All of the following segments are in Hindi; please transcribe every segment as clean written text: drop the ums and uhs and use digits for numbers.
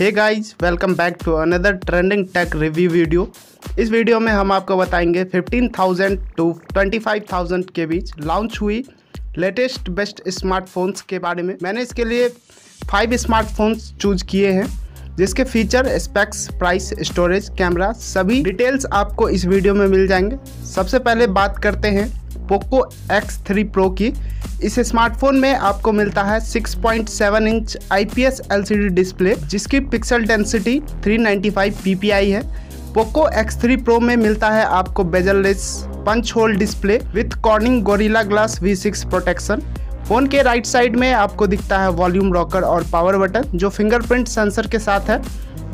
Hey guys welcome back to another trending tech review video. इस वीडियो में हम आपको बताएंगे 15,000 टू 25,000 के बीच लॉन्च हुई लेटेस्ट बेस्ट स्मार्टफोन्स के बारे में। मैंने इसके लिए 5 स्मार्टफोन्स चूज किए हैं जिसके feature, specs, price, storage, camera सभी डिटेल्स आपको इस वीडियो में मिल जाएंगे। सबसे पहले बात करते हैं पोको X3 Pro की। इस स्मार्टफोन में आपको मिलता है 6.7 इंच IPS LCD डिस्प्ले जिसकी पिक्सल डेंसिटी 395 ppi है। पोको X3 Pro में मिलता है आपको bezelless punch hole display with Corning Gorilla glass V6 protection. Phone के राइट साइड में आपको दिखता है वॉल्यूम रॉकर और पावर बटन जो फिंगरप्रिंट सेंसर के साथ है।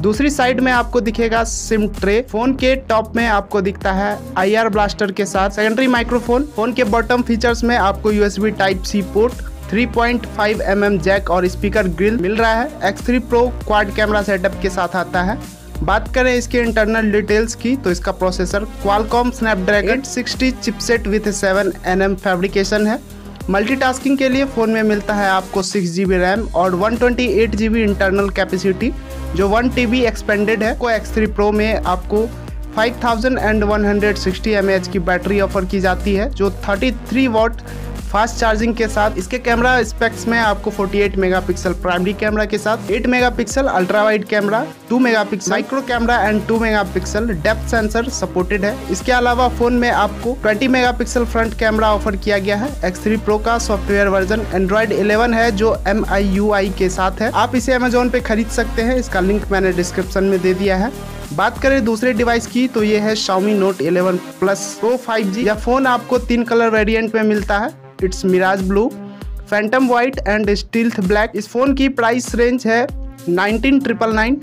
दूसरी साइड में आपको दिखेगा सिम ट्रे। फोन के टॉप में आपको दिखता है IR ब्लास्टर के साथ सेकेंडरी माइक्रोफोन। फोन के बॉटम फीचर्स में आपको USB Type-C port, 3.5 mm jack और स्पीकर ग्रिल मिल रहा है। X3 Pro quad camera setup के साथ आता है। बात करें इसके इंटरनल डिटेल्स की तो इसका processor Qualcomm Snapdragon 860 chipset with 7nm fabrication है। मल्टीटास्किंग के लिए फ़ोन में मिलता है आपको 6GB रैम और 128GB इंटरनल कैपेसिटी जो 1TB एक्सपेंडेड है। को X3 Pro में आपको 5160 mAh की बैटरी ऑफर की जाती है जो 33 वॉट फास्ट चार्जिंग के साथ। इसके कैमरा स्पेक्स में आपको 48 मेगापिक्सल प्राइमरी कैमरा के साथ 8 megapixel ultra wide camera, 2 megapixel micro camera and 2 megapixel depth sensor supported है। इसके अलावा फोन में आपको 20 मेगापिक्सल फ्रंट कैमरा ऑफर किया गया है। X3 Pro का सॉफ्टवेयर वर्जन एंड्रॉइड 11 है जो MIUI के साथ है। आप इसे Amazon पे खरीद सकते हैं, इसका लिंक मैंने डिस्क्रिप्शन में दे दिया है। बात करें दूसरे डिवाइस की तो ये है Xiaomi Note 11 Plus Pro 5G। यह फोन आपको 3 कलर वेरिएंट में मिलता है, it's mirage blue, phantom white and stealth black. इस फोन की प्राइस रेंज है 19,999।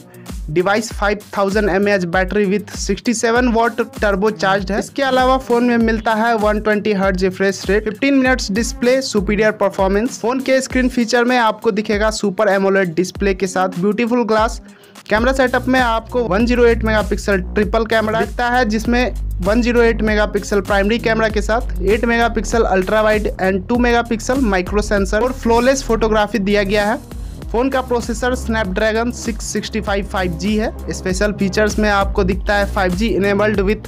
Device 5000 mAh battery with 67 watt turbo charge है। इसके अलावा फोन में मिलता है 120 hertz refresh rate, 15 minutes display, superior performance. Phone के स्क्रीन फीचर में आपको दिखेगा सुपर एमोलेड डिस्प्ले के साथ ब्यूटीफुल ग्लास। कैमरा सेटअप में आपको 108 मेगापिक्सल ट्रिपल कैमरा दिखता है जिसमें 108 मेगापिक्सल प्राइमरी कैमरा के साथ 8 megapixel ultra wide and 2 megapixel micro sensor और फ्लॉलेस फोटोग्राफी दिया गया है। फ़ोन का प्रोसेसर स्नैपड्रैगन 665 5G है। स्पेशल फीचर्स में आपको दिखता है 5G enabled with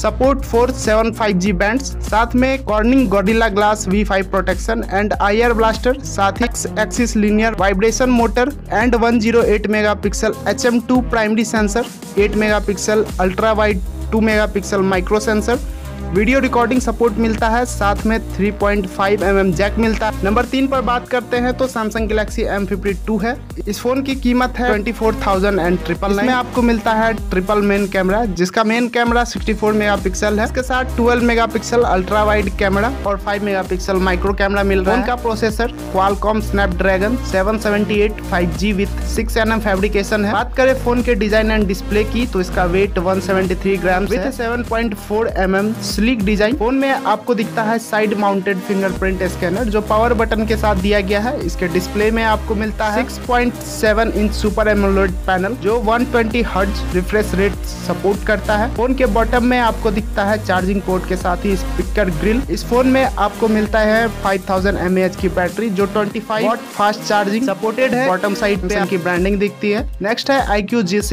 support for 7 5G bands, साथ में Corning Gorilla glass V5 protection and IR blaster, साथ ही axis linear vibration motor and 108 megapixel HM2 primary sensor, 8 megapixel ultra wide, 2 megapixel micro sensor. Video recording support मिलता है, साथ में 3.5 mm जैक मिलता है। नंबर 3 पर बात करते हैं तो Samsung Galaxy M52 है। इस फोन की कीमत है 24,999। इसमें आपको मिलता है ट्रिपल मेन कैमरा जिसका मेन कैमरा 64 मेगापिक्सल है, इसके साथ 12 मेगापिक्सल अल्ट्रा वाइड कैमरा और 5 मेगापिक्सल माइक्रो कैमरा मिल रहा है। इनका processor Qualcomm Snapdragon 778 5G with 6nm fabrication है। बात करें फोन के डिजाइन एंड डिस्प्ले की तो इसका weight 173 gram with 7.4 mm sleek design. Phone में आपको दिखता है साइड माउंटेड फिंगरप्रिंट स्कैनर जो पावर बटन के साथ दिया गया है। इसके डिस्प्ले में आपको मिलता है 6.7 इंच सुपर एमोलेड पैनल जो 120 हर्ट्ज रिफ्रेश रेट सपोर्ट करता है। फोन के बॉटम में आपको दिखता है चार्जिंग पोर्ट के साथ ही स्पीकर ग्रिल। इस फोन में आपको मिलता है 5000 mAh की बैटरी जो 25 वॉट फास्ट चार्जिंग सपोर्टेड है। बॉटम साइड पे की ब्रांडिंग दिखती है। नेक्स्ट है iQOO G6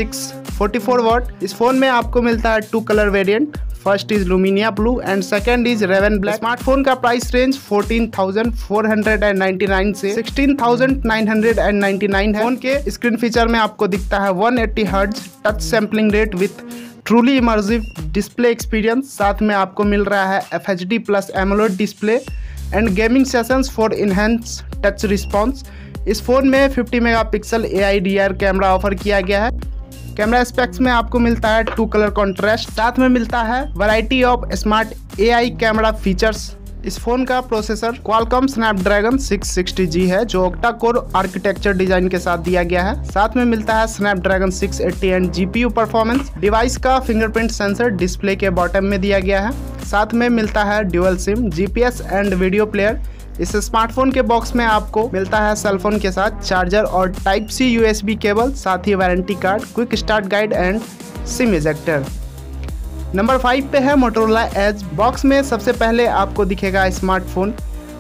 44 वॉट। इस फोन में आपको मिलता है 2 colour variant, first is लुमिनिया blue and second is Raven black. Smartphone का प्राइस रेंज 14,499 से 16,999 है। फोन के स्क्रीन फीचर में आपको दिखता है 180 hertz touch sampling rate with truly immersive display experience, साथ में आपको मिल रहा है FHD plus AMOLED display and gaming sessions for enhance touch response. इस फोन में 50 मेगापिक्सल AIDR कैमरा ऑफर किया गया है। कैमरा स्पेक्स में आपको मिलता है 2 कलर कॉन्ट्रास्ट, साथ में मिलता है variety of smart AI camera features. इस फोन का प्रोसेसर Qualcomm Snapdragon 660G है जो ऑक्टा कोर आर्किटेक्चर डिजाइन के साथ दिया गया है, साथ में मिलता है Snapdragon 680 and GPU performance. Device का फिंगरप्रिंट सेंसर डिस्प्ले के बॉटम में दिया गया है, साथ में मिलता है dual SIM, GPS and video player. इस स्मार्टफोन के बॉक्स में आपको मिलता है सेलफोन के साथ चार्जर और Type-C USB केबल, साथ ही warranty card, quick start guide and SIM ejector. Number 5 पे है Motorola Edge। बॉक्स में सबसे पहले आपको दिखेगा smartphone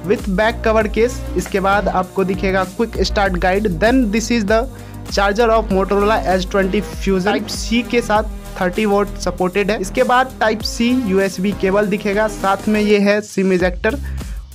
with back cover case, इसके बाद आपको दिखेगा quick start guide, then this is the charger of Motorola Edge 20 Fusion Type-C के साथ 30 वोल्ट सपोर्टेड है। इसके बाद Type-C USB केबल दिखेगा, साथ में ये है सिम इजेक्टर।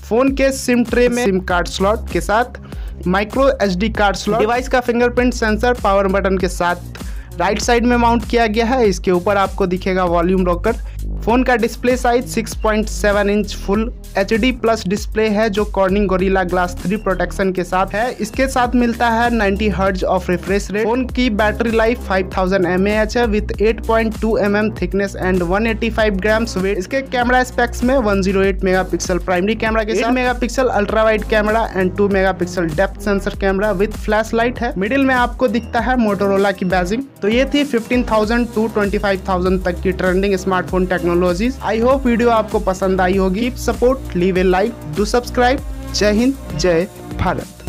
फोन के सिम ट्रे में सिम कार्ड स्लॉट के साथ micro SD card slot. Device का फिंगरप्रिंट सेंसर पावर बटन के साथ राइट साइड में माउंट किया गया है। इसके ऊपर आपको दिखेगा वॉल्यूम रॉकर। फोन का display size 6.7 inch full HD plus display है जो कॉर्निंग गोरिल्ला ग्लास 3 प्रोटेक्शन के साथ है। इसके साथ मिलता है 90 hertz of refresh rate. Phone की बैटरी लाइफ 5000 mAh है with 8.2 mm thickness and 185 grams weight. इसके कैमरा स्पेक्स में 108 मेगापिक्सल प्राइमरी कैमरा के साथ 8 megapixel ultra wide camera and 2 megapixel depth sensor camera with flash light है। मिडिल में आपको दिखता है मोटोरोला की बैजिंग। तो ये थी 15,000 टू 25,000 तक की trending smartphone technologies. I hope video आपको पसंद आई होगी। Support, leave a like, do subscribe. जय हिंद, जय भारत।